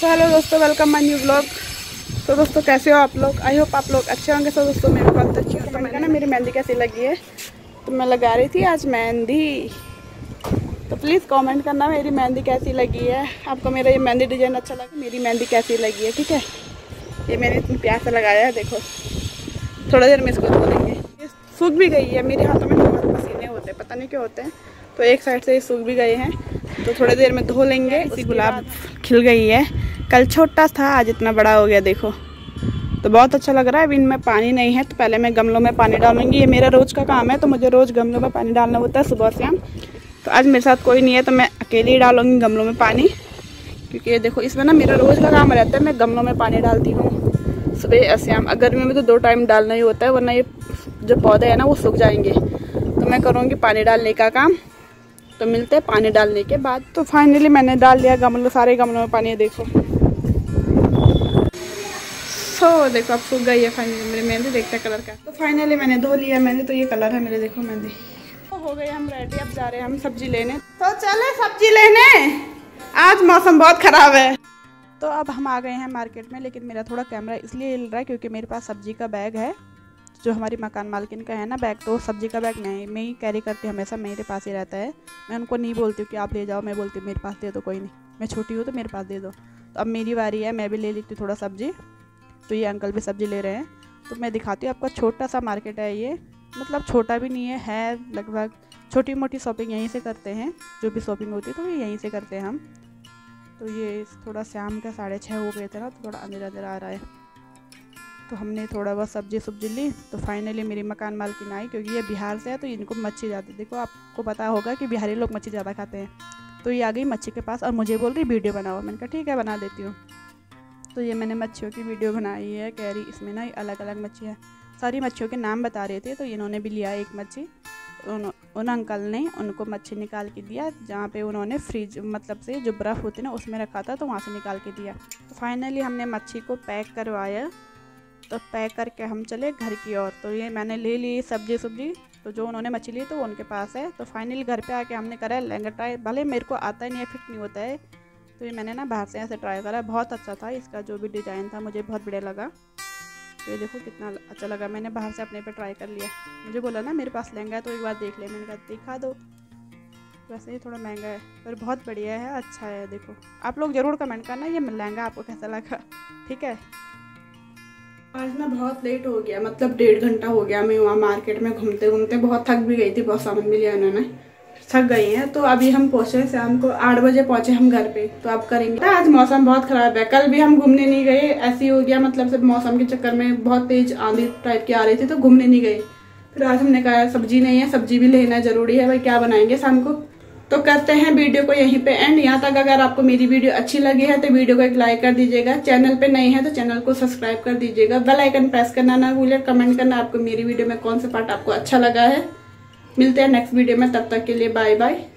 सो hello दोस्तों, welcome my new blog. तो दोस्तों कैसे हो आप लोग? आई होप आप लोग अच्छे होंगे। तो दोस्तों मेरे बहुत अच्छी हो। तो मैंने कहा ना मेरी मेहंदी कैसी लगी है, तो मैं लगा रही थी आज मेहंदी। तो प्लीज़ कमेंट करना मेरी मेहंदी कैसी लगी है, आपको मेरा ये मेहंदी डिजाइन अच्छा लगा, मेरी मेहंदी कैसी लगी है। ठीक है, ये मैंने इतनी प्यार से लगाया है। देखो थोड़ा देर में इसको धोलेंगे। ये सूख भी गई है, मेरे हाथों में बहुत पसीने होते हैं, पता नहीं क्या होते हैं। तो एक साइड से ये सूख भी गए हैं, तो थोड़ी देर में धो लेंगे। इसी गुलाब खिल गई है, कल छोटा था, आज इतना बड़ा हो गया। देखो तो बहुत अच्छा लग रहा है। अभी इनमें पानी नहीं है, तो पहले मैं गमलों में पानी डालूंगी। ये मेरा रोज़ का काम है, तो मुझे रोज़ गमलों में पानी डालना होता है सुबह शाम। तो आज मेरे साथ कोई नहीं है, तो मैं अकेले ही डालूंगी गमलों में पानी, क्योंकि देखो इसमें ना मेरा रोज़ का काम रहता है। मैं गमलों में पानी डालती हूँ सुबह शाम। गर्मी में तो 2 टाइम डालना ही होता है, वरना ये जो पौधे हैं ना वो सूख जाएंगे। तो मैं करूँगी पानी डालने का काम। तो मिलते हैं पानी डालने के बाद। तो फाइनली मैंने डाल लिया गमलों, सारे गमलों में पानी। देखो देखो अब सूख गई है फाइनली मेरी मेहंदी। देखते हैं कलर का। तो फाइनली मैंने धो लिया मेहंदी, तो ये कलर है मेरे। देखो मेहंदी तो हो गई, हम रेडी। अब जा रहे हैं हम सब्जी लेने। तो चले सब्जी लेने, आज मौसम बहुत ख़राब है। तो अब हम आ गए हैं मार्केट में, लेकिन मेरा थोड़ा कैमरा इसलिए हिल रहा है क्योंकि मेरे पास सब्जी का बैग है। जो हमारी मकान मालकिन का है ना बैग, तो सब्जी का बैग मैं ही कैरी करती हूँ हमेशा, मेरे पास ही रहता है। मैं उनको नहीं बोलती हूँ कि आप ले जाओ, मैं बोलती हूँ मेरे पास दे दो, कोई नहीं, मैं छोटी हूँ तो मेरे पास दे दो। तो अब मेरी बारी है, मैं भी ले लेती हूँ थोड़ा सब्जी। तो ये अंकल भी सब्जी ले रहे हैं, तो मैं दिखाती हूँ आपका। छोटा सा मार्केट है ये, मतलब छोटा भी नहीं है लगभग। छोटी मोटी शॉपिंग यहीं से करते हैं, जो भी शॉपिंग होती है तो यहीं से करते हैं हम। तो ये थोड़ा शाम का 6:30 हो गए थे ना, तो थोड़ा अंधेरा अंधेरा आ रहा है। तो हमने थोड़ा बहुत सब्जी सब्जी ली। तो फाइनली मेरी मकान मालकिन आई, क्योंकि ये बिहार से है तो इनको मच्छी ज़्यादा, देखो आपको पता होगा कि बिहारी लोग मच्छी ज़्यादा खाते हैं। तो ये आ गई मच्छी के पास और मुझे बोल रही वीडियो बनाओ। मैंने कहा ठीक है बना देती हूँ। तो ये मैंने मच्छियों की वीडियो बनाई है, कह रही इसमें ना अलग अलग मच्छी है, सारी मच्छियों के नाम बता रहे थे। तो इन्होंने भी लिया एक मच्छी, उन अंकल ने उनको मच्छी निकाल के दिया, जहाँ पे उन्होंने फ्रिज मतलब से जो बर्फ़ होती है ना उसमें रखा था, तो वहाँ से निकाल के दिया। तो फाइनली हमने मच्छी को पैक करवाया। तो पैक करके हम चले घर की ओर। तो ये मैंने ले ली सब्जी सब्जी, तो जो उन्होंने मच्छी ली तो उनके पास है। तो फाइनली घर पर आके हमने करा लहंगा ट्राई, भले मेरे को आता ही नहीं है, फिट नहीं होता है। तो ये मैंने ना बाहर से ऐसे ट्राई करा, बहुत अच्छा था। इसका जो भी डिज़ाइन था मुझे बहुत बढ़िया लगा। तो ये देखो कितना अच्छा लगा, मैंने बाहर से अपने पे ट्राई कर लिया। मुझे बोला ना मेरे पास लहंगा है तो एक बार देख ले। मैंने कहा दिखा दो, वैसे ही थोड़ा महंगा है पर बहुत बढ़िया है, अच्छा है। देखो आप लोग ज़रूर कमेंट करना ये लहंगा आपको कैसा लगा। ठीक है, आज ना बहुत लेट हो गया, मतलब 1.5 घंटा हो गया मैं वहाँ मार्केट में घूमते घूमते। बहुत थक भी गई थी, बहुत सामान भी लिया उन्होंने, थक गई हैं। तो अभी हम पहुँचे, शाम को 8 बजे पहुँचे हम घर पे। तो अब करेंगे। आज मौसम बहुत ख़राब है, कल भी हम घूमने नहीं गए, ऐसे ही हो गया। मतलब सब मौसम के चक्कर में बहुत तेज आंधी टाइप की आ रही थी, तो घूमने नहीं गए। फिर आज हमने कहा सब्जी नहीं है, सब्जी भी लेना ज़रूरी है, भाई क्या बनाएंगे शाम को। तो करते हैं वीडियो को यहीं पे एंड। यहाँ तक अगर आपको मेरी वीडियो अच्छी लगी है तो वीडियो को एक लाइक कर दीजिएगा, चैनल पे नई है तो चैनल को सब्सक्राइब कर दीजिएगा, बेल आइकन प्रेस करना ना भूलें। कमेंट करना आपको मेरी वीडियो में कौन सा पार्ट आपको अच्छा लगा है। मिलते हैं नेक्स्ट वीडियो में, तब तक के लिए बाय बाय।